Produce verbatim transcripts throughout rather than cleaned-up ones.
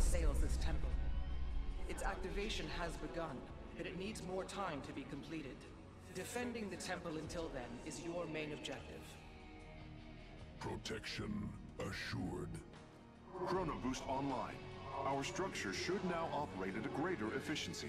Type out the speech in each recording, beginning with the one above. assails this temple. Its activation has begun, but it needs more time to be completed. Defending the temple until then is your main objective. Protection assured. Chrono Boost online. Our structure should now operate at a greater efficiency.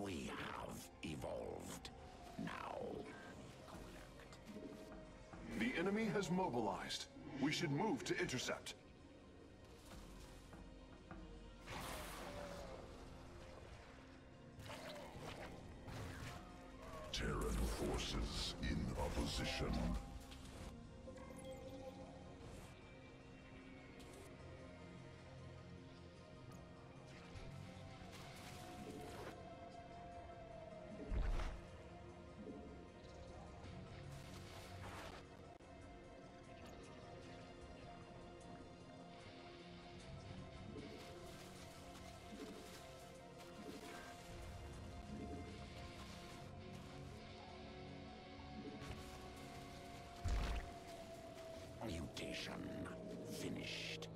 We have evolved. Now, collect. The enemy has mobilized. We should move to intercept. Terran forces in opposition. Mutation finished.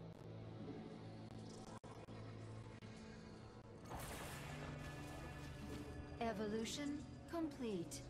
Evolution complete.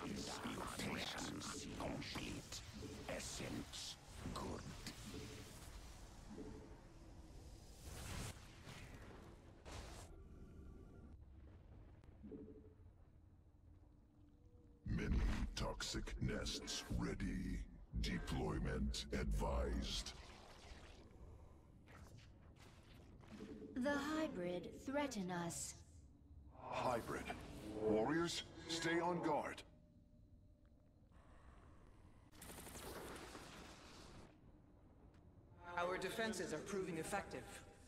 Complete. Essence. Good. Many toxic nests ready. Deployment advised. The hybrid threaten us. Hybrid. Warriors, stay on guard. Our defenses are proving effective.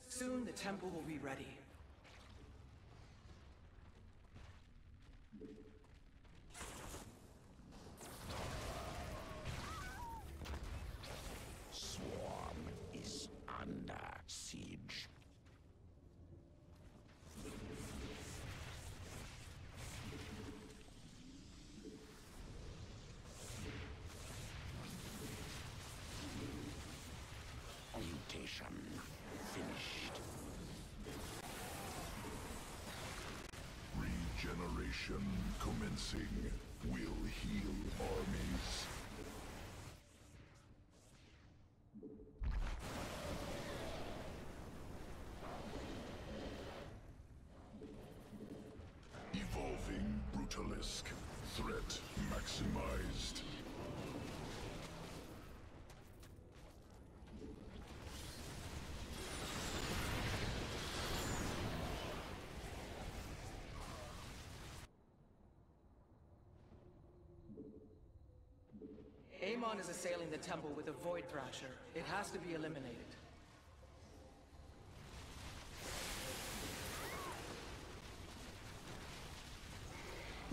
Soon the temple will be ready. Swarm is under siege. Finished. Mission commencing. Will heal armies. Evolving Brutalisk. Threat maximized. Amon is assailing the temple with a void thrasher. It has to be eliminated.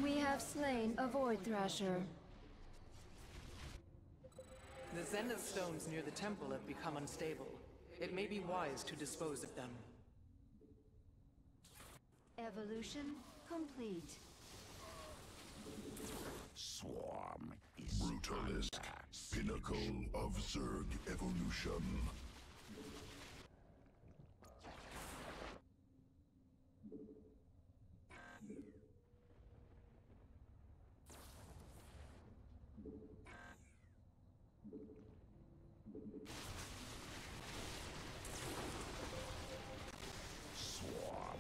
We have slain a void thrasher. The Zenith stones near the temple have become unstable. It may be wise to dispose of them. Evolution complete. Swarm is Brutalisk, pinnacle of Zerg evolution. Swarm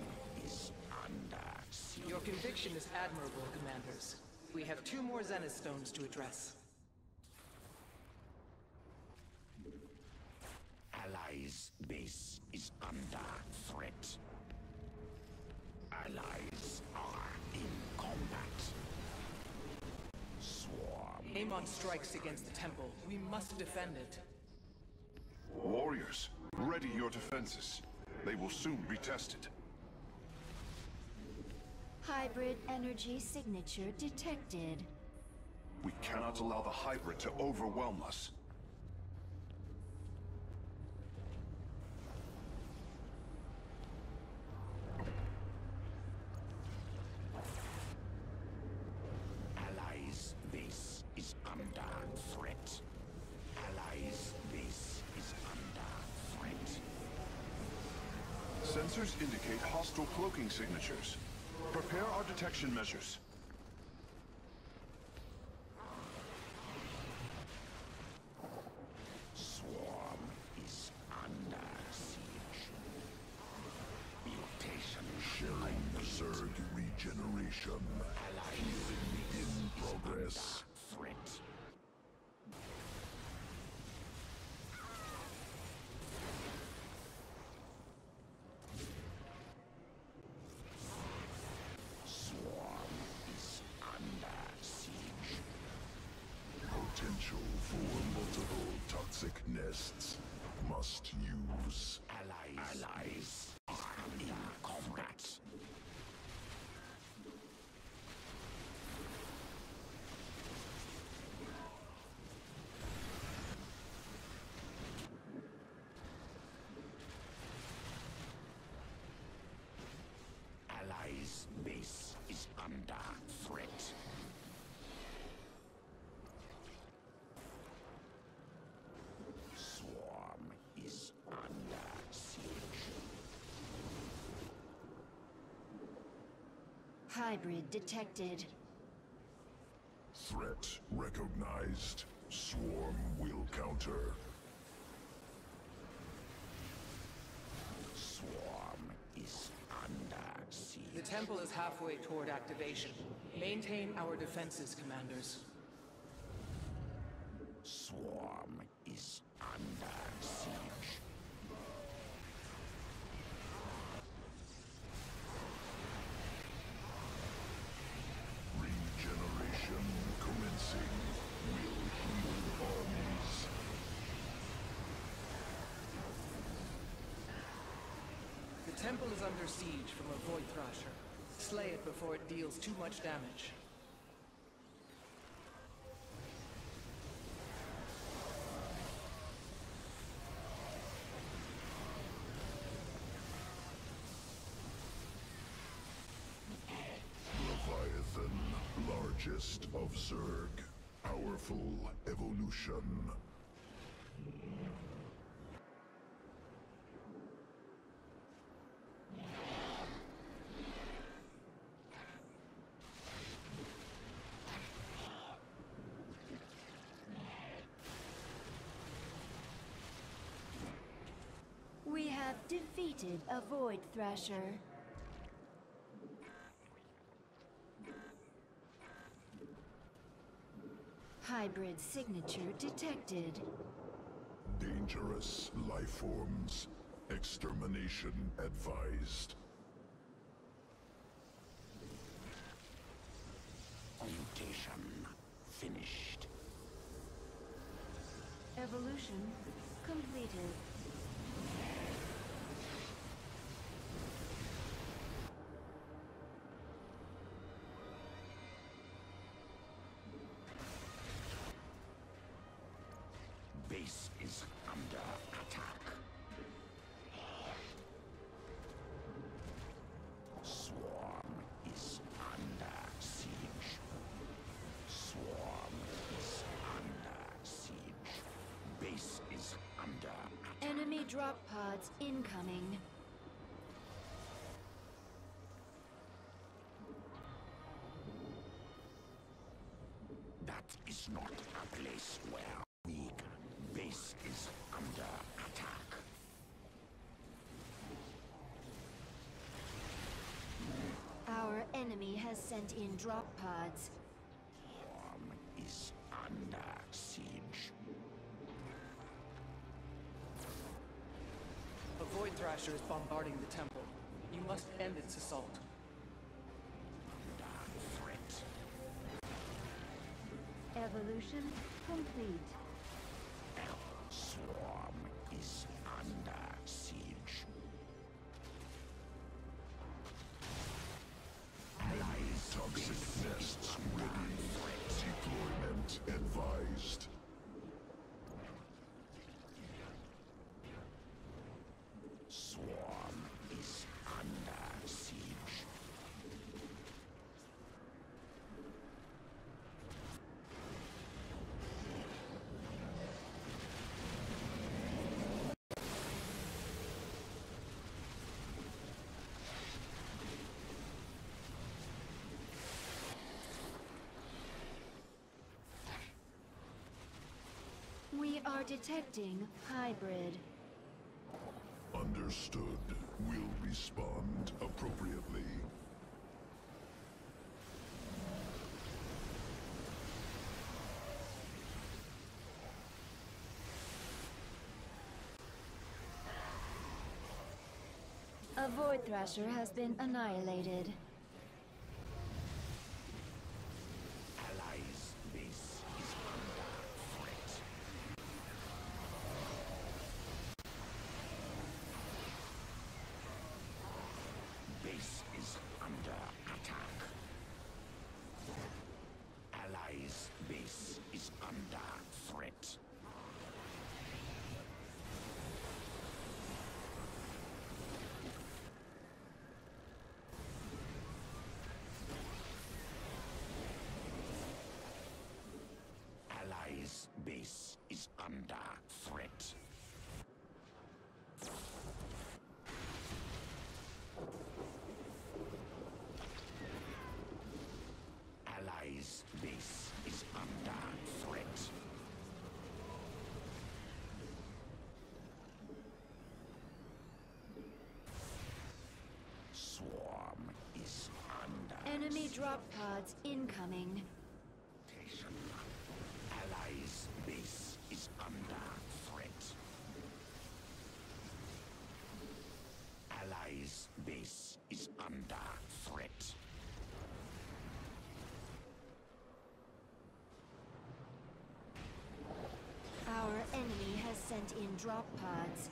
is under siege. Your conviction is admirable, Commanders. We have two more Zenith stones to address. Allies' base is under threat. Allies are in combat. Swarm. Amon strikes against the temple. We must defend it. Warriors, ready your defenses. They will soon be tested. Hybrid energy signature detected. We cannot allow the hybrid to overwhelm us. Allies' base is under threat. Allies' base is under threat. Sensors indicate hostile cloaking signatures. Prepare our detection measures. Swarm is under siege. Mutation. Sharing Zerg regeneration. Healing in progress. Threat. Potential for multiple toxic nests. Must use. Allies. Allies are in combat. Allies' base is under threat. Is under siege. Hybrid detected. Threat recognized. Swarm will counter. Swarm is under siege. The temple is halfway toward activation. Maintain our defenses, Commanders. Swarm is under siege. Regeneration commencing. Will heal armies. The temple is under siege from a void thrasher. Slay it before it deals too much damage. Largest of Zerg, powerful evolution. have defeated a Void Thrasher. Hybrid signature detected. Dangerous lifeforms. Extermination advised. Mutation finished. Evolution completed. Base is under attack. Swarm is under siege. Swarm is under siege. Base is under attack. Enemy drop pods incoming. That is not a place where we can. Base is under attack. Our enemy has sent in drop pods. Swarm is under siege. A Void Thrasher is bombarding the temple. You must end its assault. Under threat. Evolution complete. Swarm is under siege. Toxic nests ready. Deployment advised. Swarm is under siege. We are detecting hybrid. Understood. We'll respond appropriately. A Void Thrasher has been annihilated. Base is under threat. Allies' base is under threat. Allies' base is under threat. Swarm is under. Enemy drop pods incoming. Allies' base is under threat. Allies' base is under threat. Our enemy has sent in drop pods.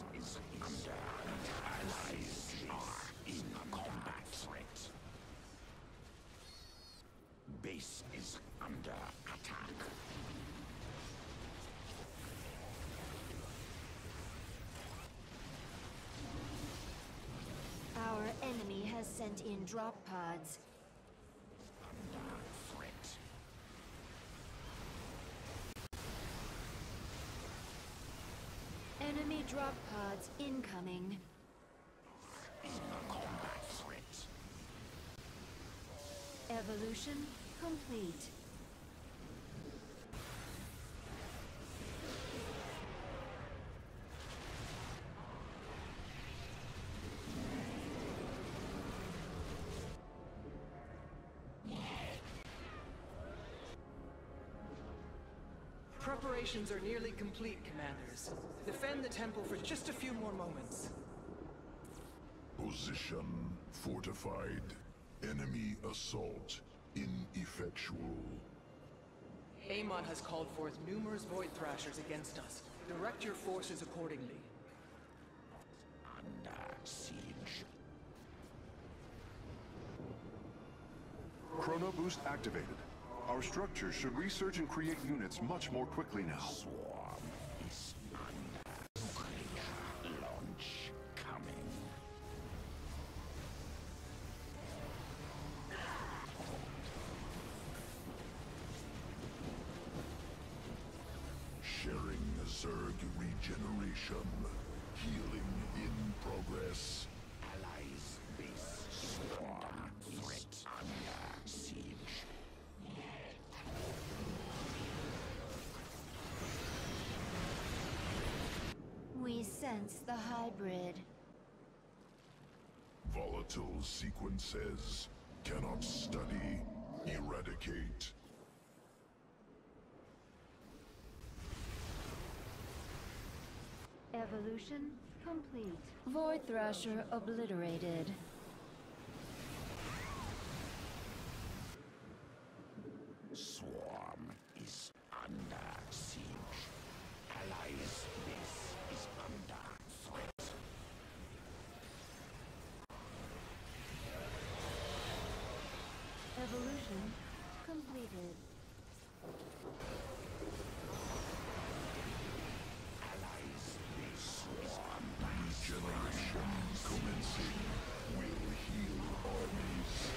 This is under attack. Allies are in combat threat. Base is under attack. Our enemy has sent in drop pods. Enemy drop pods incoming. In a combat threat. Evolution complete. Preparations are nearly complete, commanders. Defend the temple for just a few more moments. Position fortified. Enemy assault ineffectual. Amon has called forth numerous Void Thrashers against us. Direct your forces accordingly. Under siege. Chrono Boost activated. Our structures should research and create units much more quickly now. Swarm is under siege. Launch coming. Sharing Zerg regeneration. Healing in progress. Allies base swarm is under siege. We sense the hybrid. Volatile sequences cannot study, eradicate. Evolution complete. Void Thrasher obliterated. Swarm is under siege. Allies base is under threat. Evolution completed. Allies base swarm regeneration commencing. Will heal armies.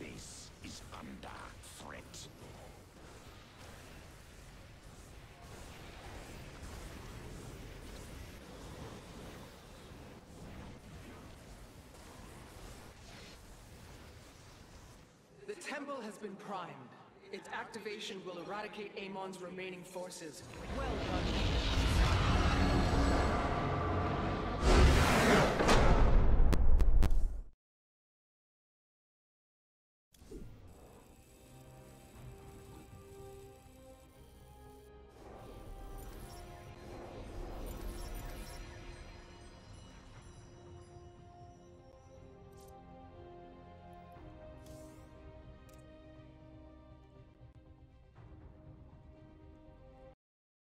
Base is under threat. The temple has been primed. Its activation will eradicate Amon's remaining forces. Well done.